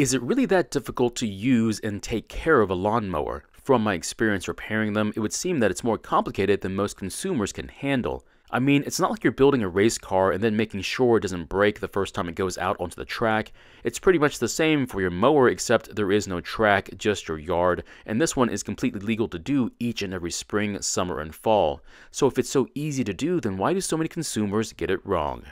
Is it really that difficult to use and take care of a lawnmower? From my experience repairing them, it would seem that it's more complicated than most consumers can handle. I mean, it's not like you're building a race car and then making sure it doesn't break the first time it goes out onto the track. It's pretty much the same for your mower, except there is no track, just your yard, and this one is completely legal to do each and every spring, summer, and fall. So if it's so easy to do, then why do so many consumers get it wrong?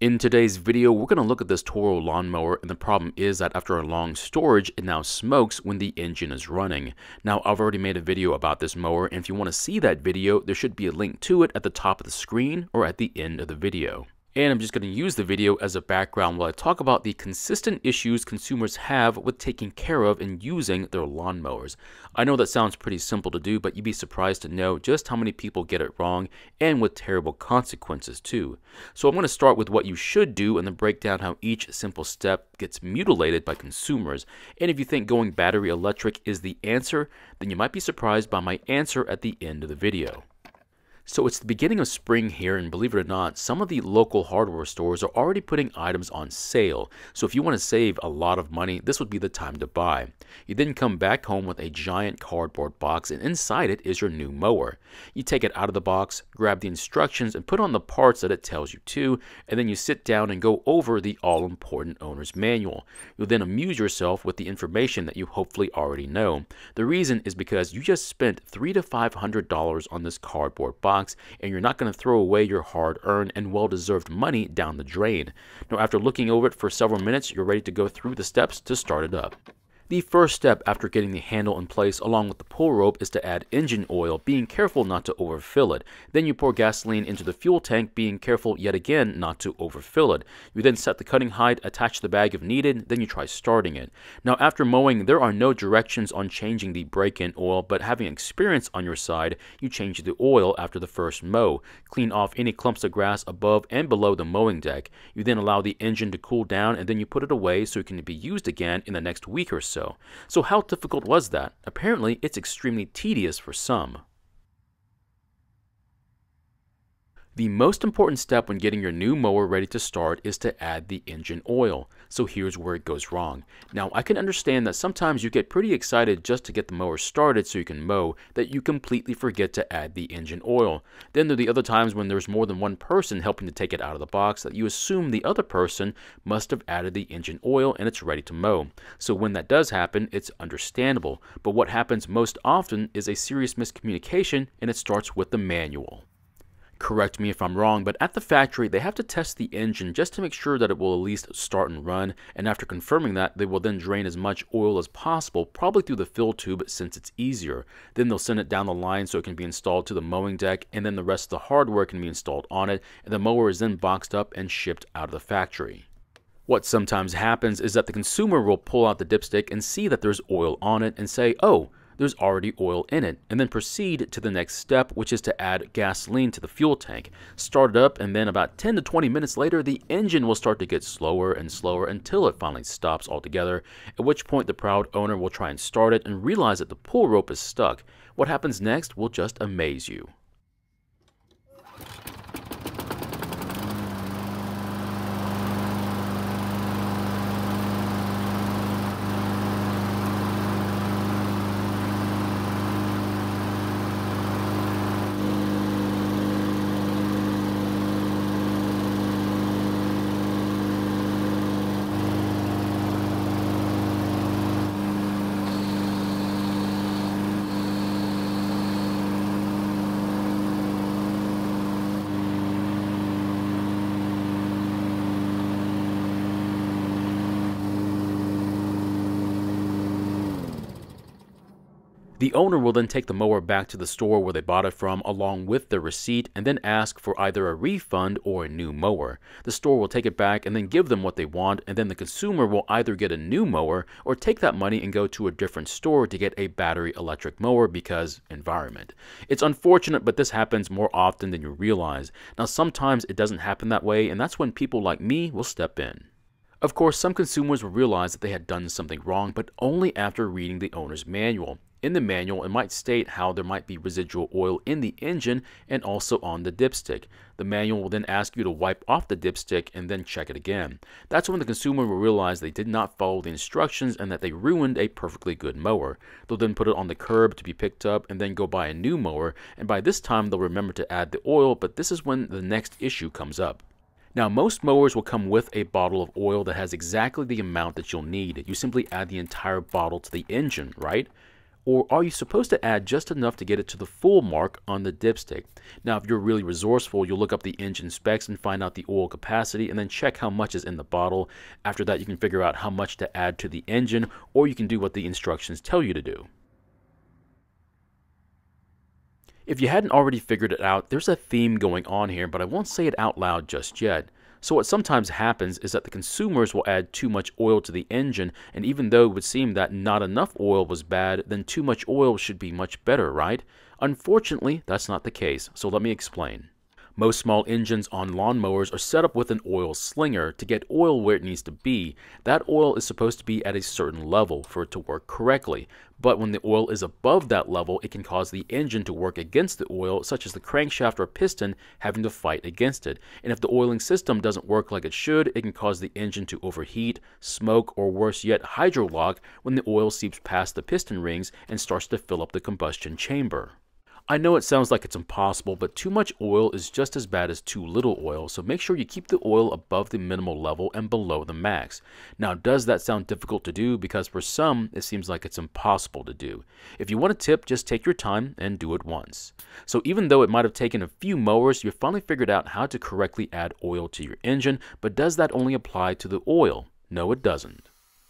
In today's video, we're going to look at this Toro lawnmower, and the problem is that after a long storage, it now smokes when the engine is running. Now, I've already made a video about this mower, and if you want to see that video, there should be a link to it at the top of the screen or at the end of the video. And I'm just going to use the video as a background while I talk about the consistent issues consumers have with taking care of and using their lawnmowers. I know that sounds pretty simple to do, but you'd be surprised to know just how many people get it wrong, and with terrible consequences too. So I'm going to start with what you should do and then break down how each simple step gets mutilated by consumers. And if you think going battery electric is the answer, then you might be surprised by my answer at the end of the video. So it's the beginning of spring here, and believe it or not, some of the local hardware stores are already putting items on sale. So if you want to save a lot of money, this would be the time to buy. You then come back home with a giant cardboard box, and inside it is your new mower. You take it out of the box, grab the instructions, and put on the parts that it tells you to, and then you sit down and go over the all-important owner's manual. You'll then amuse yourself with the information that you hopefully already know. The reason is because you just spent $300 to $500 on this cardboard box, and you're not going to throw away your hard-earned and well-deserved money down the drain. Now, after looking over it for several minutes, you're ready to go through the steps to start it up. The first step after getting the handle in place along with the pull rope is to add engine oil, being careful not to overfill it. Then you pour gasoline into the fuel tank, being careful yet again not to overfill it. You then set the cutting height, attach the bag if needed, then you try starting it. Now, after mowing, there are no directions on changing the break-in oil, but having experience on your side, you change the oil after the first mow. Clean off any clumps of grass above and below the mowing deck. You then allow the engine to cool down, and then you put it away so it can be used again in the next week or so. So how difficult was that? Apparently, it's extremely tedious for some. The most important step when getting your new mower ready to start is to add the engine oil. So here's where it goes wrong. Now, I can understand that sometimes you get pretty excited just to get the mower started so you can mow, that you completely forget to add the engine oil. Then there are the other times when there's more than one person helping to take it out of the box that you assume the other person must have added the engine oil and it's ready to mow. So when that does happen, it's understandable. But what happens most often is a serious miscommunication, and it starts with the manual. Correct me if I'm wrong, but at the factory, they have to test the engine just to make sure that it will at least start and run, and after confirming that, they will then drain as much oil as possible, probably through the fill tube since it's easier. Then they'll send it down the line so it can be installed to the mowing deck, and then the rest of the hardware can be installed on it, and the mower is then boxed up and shipped out of the factory. What sometimes happens is that the consumer will pull out the dipstick and see that there's oil on it and say, "Oh, there's already oil in it," and then proceed to the next step, which is to add gasoline to the fuel tank. Start it up, and then about 10 to 20 minutes later, the engine will start to get slower and slower until it finally stops altogether, at which point the proud owner will try and start it and realize that the pull rope is stuck. What happens next will just amaze you. The owner will then take the mower back to the store where they bought it from along with their receipt, and then ask for either a refund or a new mower. The store will take it back and then give them what they want, and then the consumer will either get a new mower or take that money and go to a different store to get a battery electric mower because environment. It's unfortunate, but this happens more often than you realize. Now, sometimes it doesn't happen that way, and that's when people like me will step in. Of course, some consumers will realize that they had done something wrong, but only after reading the owner's manual. In the manual, it might state how there might be residual oil in the engine and also on the dipstick. The manual will then ask you to wipe off the dipstick and then check it again. That's when the consumer will realize they did not follow the instructions and that they ruined a perfectly good mower. They'll then put it on the curb to be picked up and then go buy a new mower, and by this time they'll remember to add the oil, but this is when the next issue comes up. Now, most mowers will come with a bottle of oil that has exactly the amount that you'll need. You simply add the entire bottle to the engine, right? Or are you supposed to add just enough to get it to the full mark on the dipstick? Now, if you're really resourceful, you'll look up the engine specs and find out the oil capacity and then check how much is in the bottle. After that, you can figure out how much to add to the engine, or you can do what the instructions tell you to do. If you hadn't already figured it out, there's a theme going on here, but I won't say it out loud just yet. So what sometimes happens is that the consumers will add too much oil to the engine, and even though it would seem that not enough oil was bad, then too much oil should be much better, right? Unfortunately, that's not the case, so let me explain. Most small engines on lawnmowers are set up with an oil slinger to get oil where it needs to be. That oil is supposed to be at a certain level for it to work correctly. But when the oil is above that level, it can cause the engine to work against the oil, such as the crankshaft or piston having to fight against it. And if the oiling system doesn't work like it should, it can cause the engine to overheat, smoke, or worse yet, hydrolock when the oil seeps past the piston rings and starts to fill up the combustion chamber. I know it sounds like it's impossible, but too much oil is just as bad as too little oil, so make sure you keep the oil above the minimal level and below the max. Now, does that sound difficult to do? Because for some, it seems like it's impossible to do. If you want a tip, just take your time and do it once. So even though it might have taken a few mowers, you finally figured out how to correctly add oil to your engine, but does that only apply to the oil? No, it doesn't.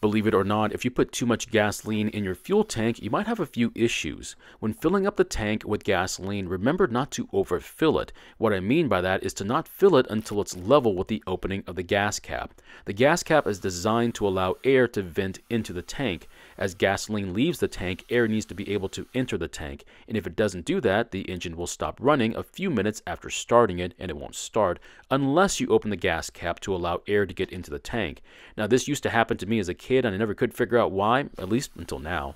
Believe it or not, if you put too much gasoline in your fuel tank, you might have a few issues. When filling up the tank with gasoline, remember not to overfill it. What I mean by that is to not fill it until it's level with the opening of the gas cap. The gas cap is designed to allow air to vent into the tank. As gasoline leaves the tank, air needs to be able to enter the tank, and if it doesn't do that, the engine will stop running a few minutes after starting it, and it won't start, unless you open the gas cap to allow air to get into the tank. Now, this used to happen to me as a kid, and I never could figure out why, at least until now.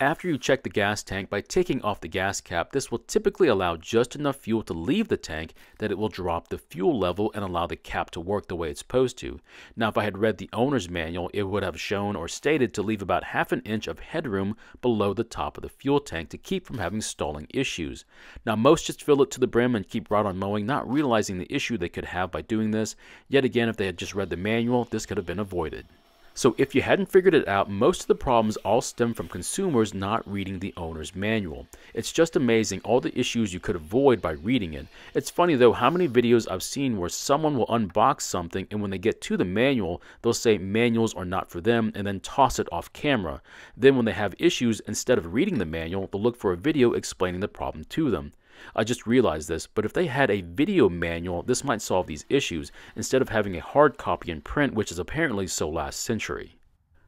After you check the gas tank by taking off the gas cap, this will typically allow just enough fuel to leave the tank that it will drop the fuel level and allow the cap to work the way it's supposed to. Now, if I had read the owner's manual, it would have shown or stated to leave about half an inch of headroom below the top of the fuel tank to keep from having stalling issues. Now, most just fill it to the brim and keep right on mowing, not realizing the issue they could have by doing this. Yet again, if they had just read the manual, this could have been avoided. So if you hadn't figured it out, most of the problems all stem from consumers not reading the owner's manual. It's just amazing all the issues you could avoid by reading it. It's funny though how many videos I've seen where someone will unbox something and when they get to the manual, they'll say manuals are not for them and then toss it off camera. Then when they have issues, instead of reading the manual, they'll look for a video explaining the problem to them. I just realized this, but if they had a video manual, this might solve these issues, instead of having a hard copy in print, which is apparently so last century.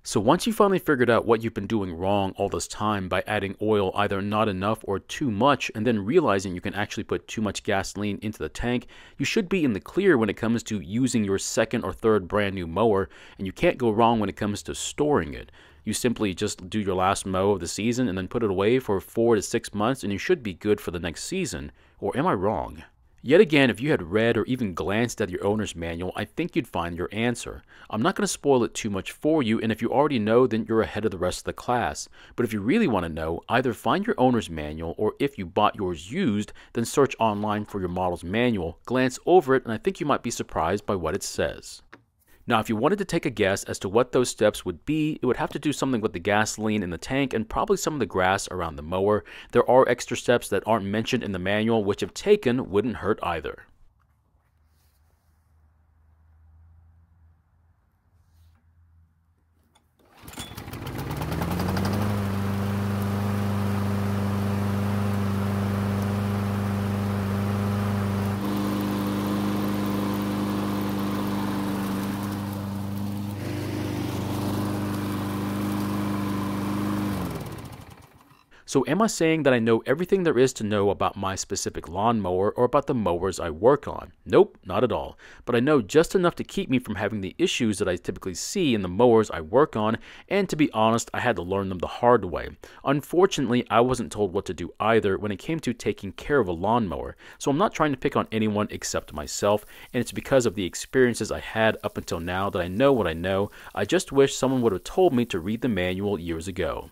So once you finally figured out what you've been doing wrong all this time by adding oil either not enough or too much, and then realizing you can actually put too much gasoline into the tank, you should be in the clear when it comes to using your second or third brand new mower, and you can't go wrong when it comes to storing it. You simply just do your last mow of the season and then put it away for 4 to 6 months and you should be good for the next season. Or am I wrong? Yet again, if you had read or even glanced at your owner's manual, I think you'd find your answer. I'm not going to spoil it too much for you, and if you already know, then you're ahead of the rest of the class. But if you really want to know, either find your owner's manual, or if you bought yours used, then search online for your model's manual, glance over it, and I think you might be surprised by what it says. Now, if you wanted to take a guess as to what those steps would be, it would have to do something with the gasoline in the tank and probably some of the grass around the mower. There are extra steps that aren't mentioned in the manual, which if taken, wouldn't hurt either. So am I saying that I know everything there is to know about my specific lawnmower or about the mowers I work on? Nope, not at all. But I know just enough to keep me from having the issues that I typically see in the mowers I work on, and to be honest, I had to learn them the hard way. Unfortunately, I wasn't told what to do either when it came to taking care of a lawnmower, so I'm not trying to pick on anyone except myself, and it's because of the experiences I had up until now that I know what I know. I just wish someone would have told me to read the manual years ago.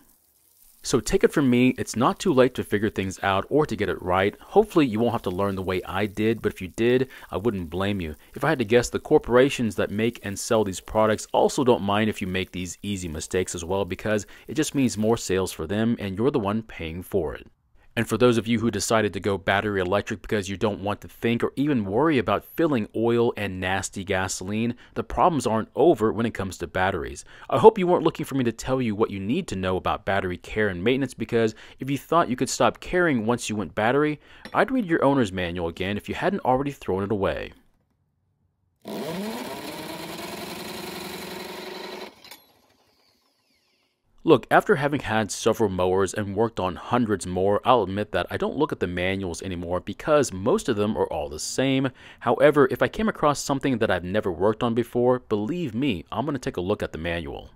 So take it from me, it's not too late to figure things out or to get it right. Hopefully you won't have to learn the way I did, but if you did, I wouldn't blame you. If I had to guess, the corporations that make and sell these products also don't mind if you make these easy mistakes as well, because it just means more sales for them and you're the one paying for it. And for those of you who decided to go battery electric because you don't want to think or even worry about filling oil and nasty gasoline, the problems aren't over when it comes to batteries. I hope you weren't looking for me to tell you what you need to know about battery care and maintenance, because if you thought you could stop caring once you went battery, I'd read your owner's manual again if you hadn't already thrown it away. Look, after having had several mowers and worked on hundreds more, I'll admit that I don't look at the manuals anymore because most of them are all the same. However, if I came across something that I've never worked on before, believe me, I'm going to take a look at the manual.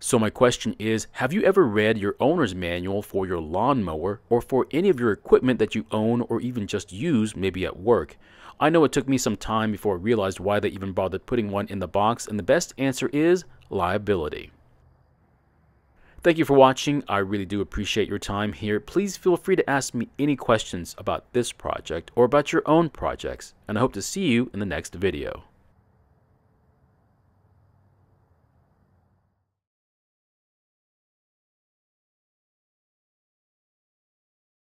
So my question is, have you ever read your owner's manual for your lawnmower or for any of your equipment that you own or even just use, maybe at work? I know it took me some time before I realized why they even bothered putting one in the box, and the best answer is liability. Thank you for watching. I really do appreciate your time here. Please feel free to ask me any questions about this project or about your own projects, and I hope to see you in the next video.